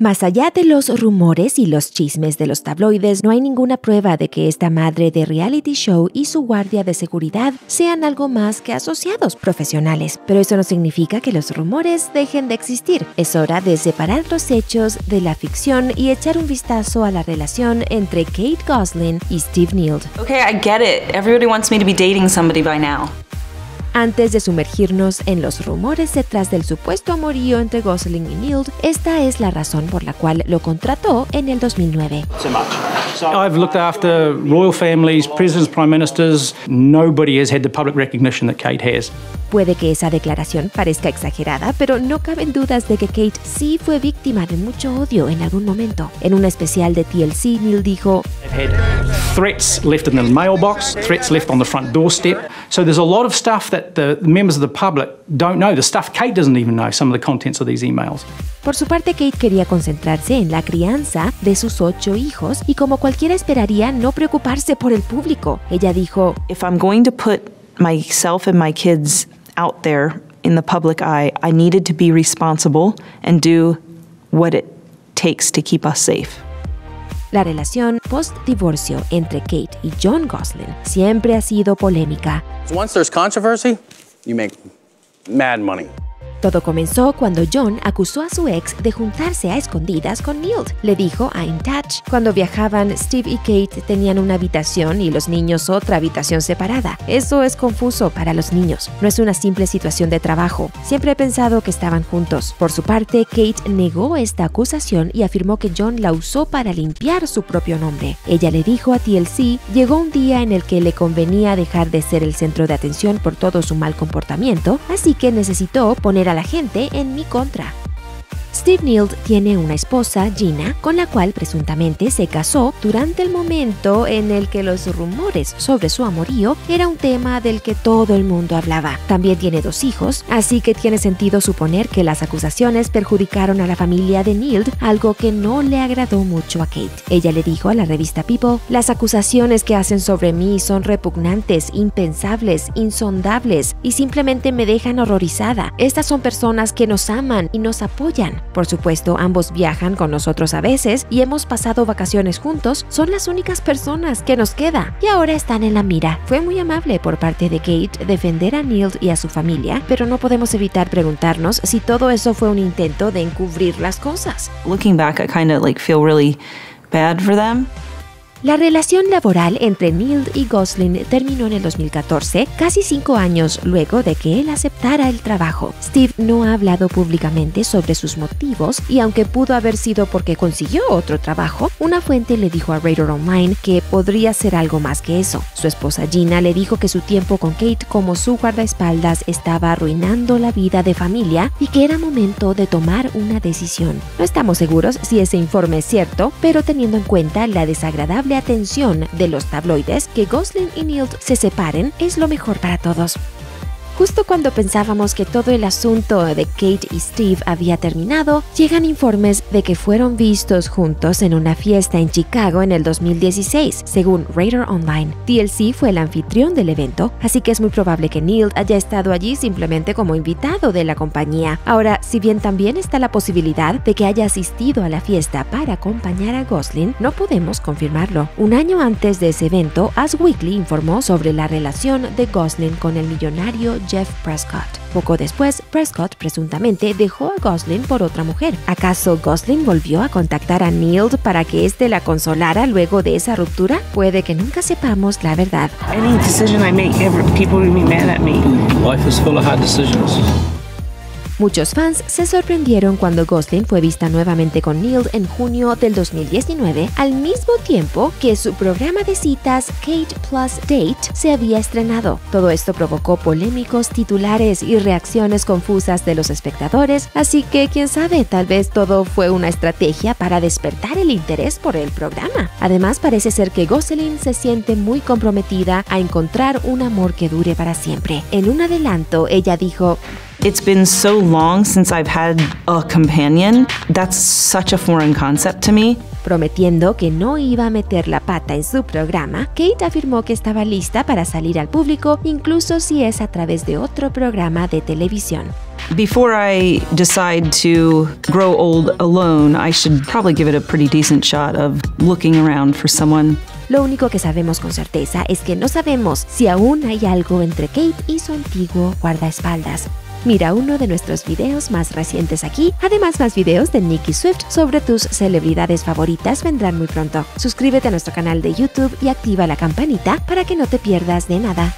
Más allá de los rumores y los chismes de los tabloides, no hay ninguna prueba de que esta madre de reality show y su guardia de seguridad sean algo más que asociados profesionales. Pero eso no significa que los rumores dejen de existir. Es hora de separar los hechos de la ficción y echar un vistazo a la relación entre Kate Gosselin y Steve Neild. Okay, I get it. Everybody wants me to be dating somebody by now. Antes de sumergirnos en los rumores detrás del supuesto amorío entre Gosselin y Neild, esta es la razón por la cual lo contrató en el 2009. I've looked after royal families, presidents, prime ministers. Nobody has had the public recognition that Kate has. Puede que esa declaración parezca exagerada, pero no caben dudas de que Kate sí fue víctima de mucho odio en algún momento. En un especial de TLC, Neild dijo: I've had threats left in the mailbox, threats left on the front doorstep. So there's a lot of stuff that the members of the public don't know, the stuff Kate doesn't even know, some of the contents of these emails. Por su parte, Kate quería concentrarse en la crianza de sus 8 hijos y, como cualquiera esperaría, no preocuparse por el público. Ella dijo: If I'm going to put myself and my kids out there in the public eye, I needed to be responsible and do what it takes to keep us safe. La relación post-divorcio entre Kate y John Gosselin siempre ha sido polémica. Once there's controversy, you make mad money. Todo comenzó cuando John acusó a su ex de juntarse a escondidas con Neild. Le dijo a In Touch: cuando viajaban, Steve y Kate tenían una habitación y los niños otra habitación separada. Eso es confuso para los niños. No es una simple situación de trabajo. Siempre he pensado que estaban juntos. Por su parte, Kate negó esta acusación y afirmó que John la usó para limpiar su propio nombre. Ella le dijo a TLC: llegó un día en el que le convenía dejar de ser el centro de atención por todo su mal comportamiento, así que necesitó poner a la gente en mi contra. Steve Neild tiene una esposa, Gina, con la cual presuntamente se casó durante el momento en el que los rumores sobre su amorío era un tema del que todo el mundo hablaba. También tiene 2 hijos, así que tiene sentido suponer que las acusaciones perjudicaron a la familia de Neild, algo que no le agradó mucho a Kate. Ella le dijo a la revista People: las acusaciones que hacen sobre mí son repugnantes, impensables, insondables y simplemente me dejan horrorizada. Estas son personas que nos aman y nos apoyan. Por supuesto, ambos viajan con nosotros a veces y hemos pasado vacaciones juntos. Son las únicas personas que nos queda y ahora están en la mira. Fue muy amable por parte de Kate defender a Neild y a su familia, pero no podemos evitar preguntarnos si todo eso fue un intento de encubrir las cosas. Looking back, I kind of like feel really bad for them. La relación laboral entre Neild y Gosselin terminó en el 2014, casi 5 años luego de que él aceptara el trabajo. Steve no ha hablado públicamente sobre sus motivos y, aunque pudo haber sido porque consiguió otro trabajo, una fuente le dijo a Radar Online que podría ser algo más que eso. Su esposa Gina le dijo que su tiempo con Kate como su guardaespaldas estaba arruinando la vida de familia y que era momento de tomar una decisión. No estamos seguros si ese informe es cierto, pero teniendo en cuenta la desagradable atención de los tabloides, que Gosselin y Neild se separen es lo mejor para todos. Justo cuando pensábamos que todo el asunto de Kate y Steve había terminado, llegan informes de que fueron vistos juntos en una fiesta en Chicago en el 2016, según Radar Online. TLC fue el anfitrión del evento, así que es muy probable que Neild haya estado allí simplemente como invitado de la compañía. Ahora, si bien también está la posibilidad de que haya asistido a la fiesta para acompañar a Gosselin, no podemos confirmarlo. Un año antes de ese evento, Us Weekly informó sobre la relación de Gosselin con el millonario Jeff Prescott. Poco después, Prescott presuntamente dejó a Gosselin por otra mujer. ¿Acaso Gosselin volvió a contactar a Neild para que éste la consolara luego de esa ruptura? Puede que nunca sepamos la verdad. Muchos fans se sorprendieron cuando Gosselin fue vista nuevamente con Neild en junio del 2019, al mismo tiempo que su programa de citas Kate Plus Date se había estrenado. Todo esto provocó polémicos titulares y reacciones confusas de los espectadores, así que quién sabe, tal vez todo fue una estrategia para despertar el interés por el programa. Además, parece ser que Gosselin se siente muy comprometida a encontrar un amor que dure para siempre. En un adelanto, ella dijo: It's been so long since I've had a companion. That's such a foreign concept to me. Prometiendo que no iba a meter la pata en su programa, Kate afirmó que estaba lista para salir al público, incluso si es a través de otro programa de televisión. Before I decide to grow old alone, I should probably give it a pretty decent shot of looking around for someone. Lo único que sabemos con certeza es que no sabemos si aún hay algo entre Kate y su antiguo guardaespaldas. Mira uno de nuestros videos más recientes aquí. Además, más videos de Nicki Swift sobre tus celebridades favoritas vendrán muy pronto. Suscríbete a nuestro canal de YouTube y activa la campanita para que no te pierdas de nada.